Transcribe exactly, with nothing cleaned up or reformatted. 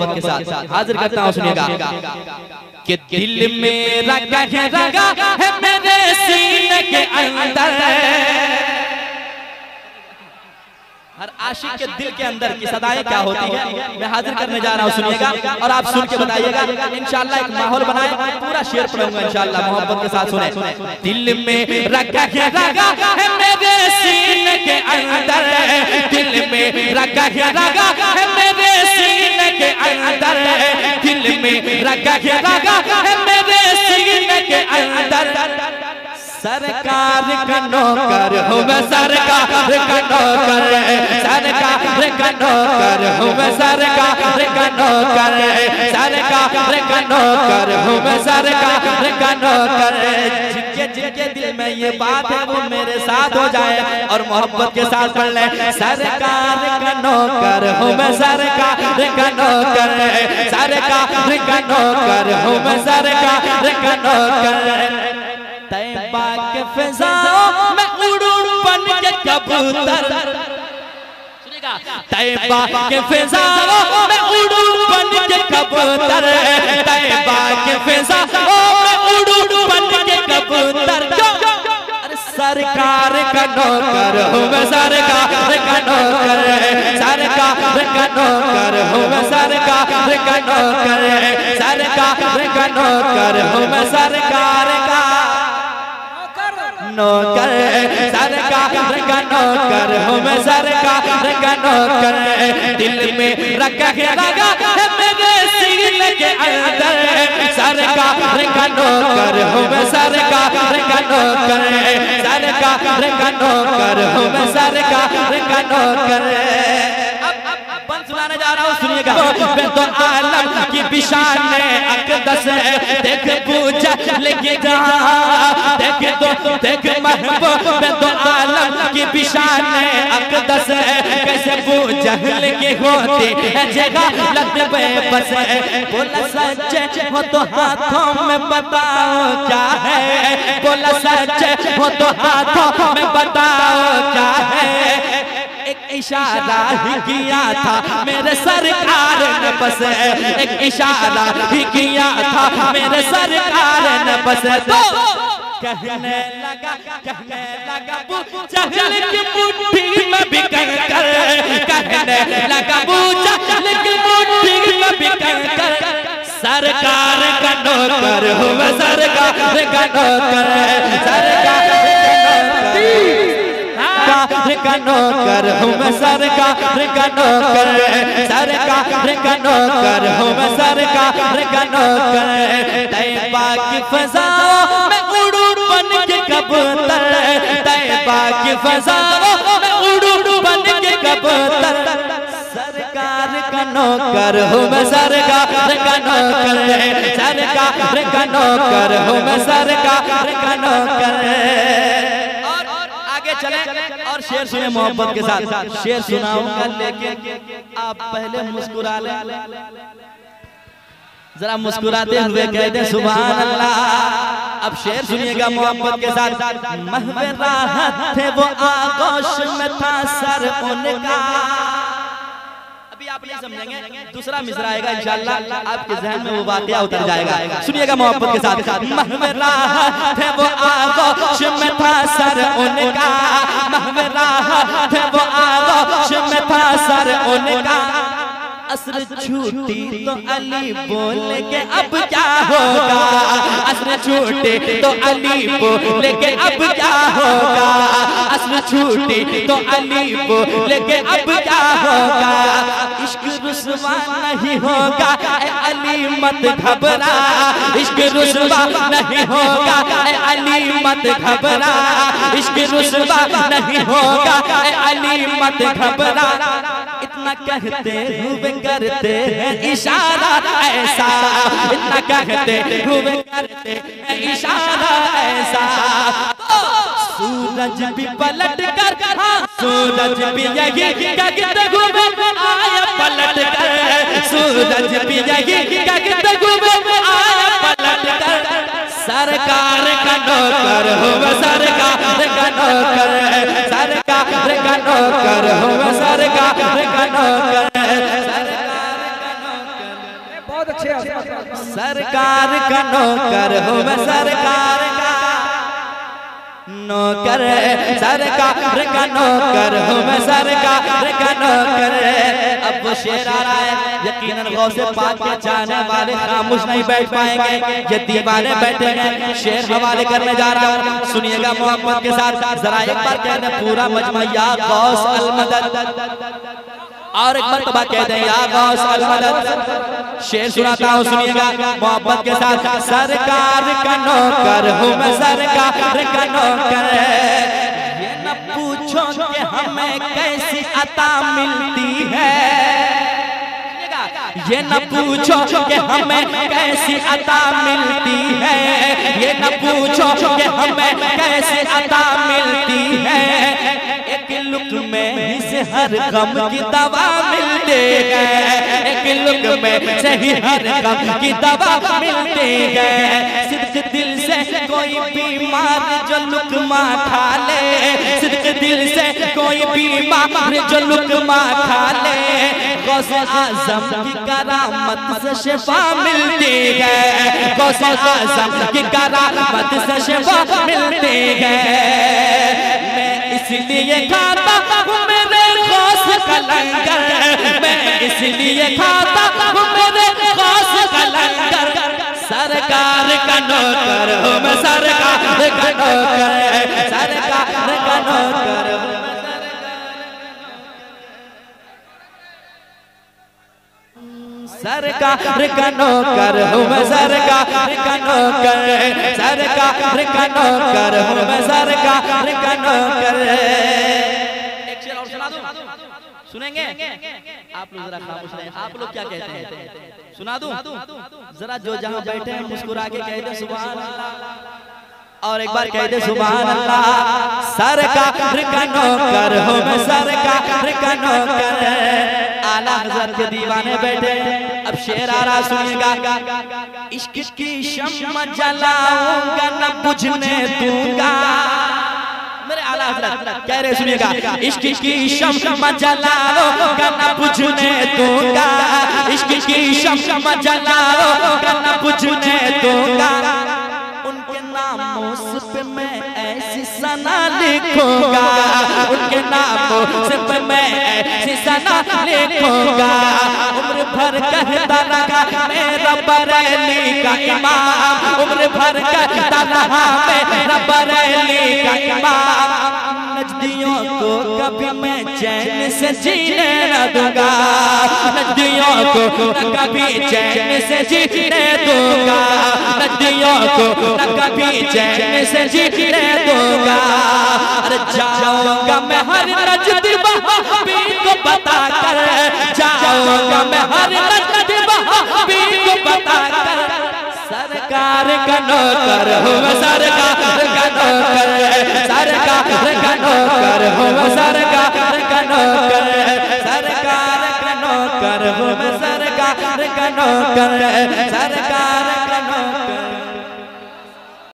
मोहब्बत के साथ हाजिर करता हूँ, सुनिएगा कि दिल मेरा कह रहा है मेरे सीने के अंदर, हर आशिक के दिल के अंदर की सदाएं क्या होती है मैं हाजिर करने जा रहा हूँ, सुनिएगा और आप सुन के बताइएगा इंशाल्लाह। एक माहौल बनाए, पूरा शेर पढ़ूंगा इंशाल्लाह, मोहब्बत के साथ सुने। दिल में रखा है मेरे सीने के अंदर, दिल में रखा है मेरे सीने के अंदर, दिल में रखा है मेरे सीने के अंदर, सरकार का नौकर हूँ मैं, सरकार का नौकर, सरकार का नौकर हूँ मैं, सरकार का नौकर, सरकार का नौकर हूँ मैं, सरकार का नौकर। जिनके जिनके दिल में ये बात है वो मेरे साथ हो जाए और मोहब्बत के साथ पढ़ लें। सरकार का नौकर हूँ मैं, सरकार का नौकर, सरकार का नौकर हूँ मैं, सरकार का नौकर। तैबा के फ़िज़ाओं में उड़ूं बन के कबूतर, सुनिएगा, तैबा के फ़िज़ाओं में उड़ूं बन के कबूतर, तैबा के फ़िज़ाओं में उड़ूं बन के कबूतर। सरकार का नौकर हूँ मैं, सरकार का नौकर, सरकार का नौकर हूँ मैं, सरकार का नौकर, सरकार का नौकर हूँ मैं, सरकार का नौकर, सरकार का नौकर हूँ मैं, सरकार का नौकर। दिल में रखा है मेरे सीने के अंदर, सरकार का नौकर हूँ मैं, सरकार का नौकर, सरकार का नौकर हूँ मैं, सरकार का नौकर। सुनाने जा रहा हूँ, सुनिएगा। मैं तो आलम की बिशान अकदस देख पूजा लेके जहा, देख तो देख महबूब, मैं तो आलम की बिशान अकदस कैसे पूजा लेके होते जगह लतबे बस। बोला सच हो तो हाथों में बताओ क्या है, बोला सच हो तो हाथों में बताओ क्या है। एक इशारा ही किया था मेरे सरकार ने बस, एक इशारा ही किया था मेरे सरकार ने बस। तो कहने लगा कहने लगा चहल की मुट्ठी में बिकन कर, कहने लगा चहल की मुट्ठी में बिकन कर। सरकार का नौकर हूँ मैं, सरकार का नौकर, सरकार का नौकर हूँ मैं, सरकार का नौकर, सरकार का नौकर हूँ मैं, सरकार का नौकर। तैबा की फ़िज़ाओं में उड़ूं बन के कबूतर, तैबा की फ़िज़ाओं में उड़ूं बन के कबूतर। सरकार का नौकर हूँ मैं, सरकार का नौकर, सरकार का नौकर हूँ मैं, सरकार का नौकर। चले, चले, चले और शेर सुने मोहब्बत के साथ, शेर सुनाऊंगा लेकिन आप पहले मुस्कुरा लें, जरा मुस्कुराते हुए कह दें सुभान अल्लाह। अब शेर सुनिएगा मोहब्बत के साथ। महवे राहत थे वो आगोश में था सर उनका, आप ये समझेंगे, दूसरा मिसरा आएगा इंशाल्लाह आपके जहन में वो वाकया उतर जाएगा, सुनिएगा मोहब्बत के साथ। महवे राहत है वो आगोश में था सर उनका, महवे राहत है वो आगोश में था सर उनका। असर छूटी तो अली बोले के अब क्या होगा, असर छूटे तो अली बोले के अब क्या होगा, असर छूटे तो अली बोले के अब क्या होगा। इश्क रुस्वा नहीं होगा ए अली मत घबरा, इश्क रुस्वा नहीं होगा ए अली मत घबरा, इश्क रुस्वा नहीं होगा ए अली मत घबरा। इतना कहते हुए करते हैं इशारा ऐसा, इतना कहते हुए करते हैं इशारा ऐसा। सूरज भी पलट कर, सूरज भी यही कहते हुए आया पलट कर, सूरज भी यही कहते हुए आया पलट कर। सरकार का नौकर हूँ मैं, सरकार का नौकर, सरकार का नौकर हूँ मैं, सरकार का नौकर, सरकार का नौकर सरकार का नौकर हो मैं सरकार का नौकर सरकार का नौकर हो मैं सरकार का नौकर। अब वो शेर आ रहा है यकीनन गौसे पाक के जाने वाले खामोश नहीं बैठ पाएंगे ये दीवाने बैठेंगे। शेर हवाले करने जा रहा हूँ सुनिएगा मोहब्बत के साथ जरा एक बार कहना पूरा मजमा या गौस अल मदद और एक मरतबा कह दें या गौस अल मदद। शेर सुनाता हूँ सुनिएगा मोहब्बत के साथ। सरकार का नौकर हूँ मैं सरकार का नौकर ये न पूछो कि हमें कैसी अता मिलती है ये न पूछो कि हमें कैसी अता मिलती है ये न पूछो कि हमें कैसी अता मिलती है लुक में से हर गम की दवा मिलते हैं एक लुक में से ही हर गम की दवा मिलते हैं। सिर्फ दिल से कोई बीमार जो लुकमा खा ले सिर्फ दिल से कोई बीमार जो लुकमा खा ले गौसे आजम की करामत से शिफा मिलती है गौसे आजम की करामत से शिफा मिलती है। इसलिए खाता हूँ मेरे गौस का लंगर मैं इसलिए खाता हूँ मेरे गौस का लंगर। सरकार का नौकर हूँ मैं सरकार का नौकर सरकार का नौकर। सरकार का नौकर हूँ मैं सरकार का नौकर सरकार का नौकर हूँ मैं सरकार का नौकर। एक शेर और सुना दूं सुनेंगे आप लोग जरा खामोश रहें आप लोग क्या कहते हैं सुना दूं जरा जो जहाँ बैठे हैं मुस्कुरा के कह दें सुभान अल्लाह और एक बार कह दें सुभान अल्लाह। सरकार का नौकर हूँ मैं सरकार का नौकर आला हज़रत के दीवाने बैठे। अब शेर आ रहा सुनिएगा इश्क की शम्मा जलाऊंगा न बुझने दूंगा मेरे आला हज़रत कह रहे सुनिएगा इश्क की शम्मा जलाऊंगा न बुझने दूंगा इश्क की शम्मा जलाऊंगा न बुझने दूंगा। उनके नामों से मैं ऐसी सना लिखूंगा उनके नामों से मैं लिखूंगा उम्र भर कहता रहा मेरा बरेली का इमाम उम्र भर कहता रहा मेरा बरेली का इमाम। नजदियों को कभी मैं चैन से जीने न दूंगा नजदियों को कभी चैन से जीने दूंगा नजदियों को कभी चैन से जीने दूंगा। अरे जाऊंगा मैं हर नजदी वहाबी को बता कर जाऊंगा मैं हर नजदी वहाबी को बता कर। सरकार का नौकर हूँ मैं सरकार का नौकर सरकार का नौकर हूँ मैं सरकार का नौकर सरकार का नौकर हूँ मैं सरकार का नौकर सरकार का नौकर।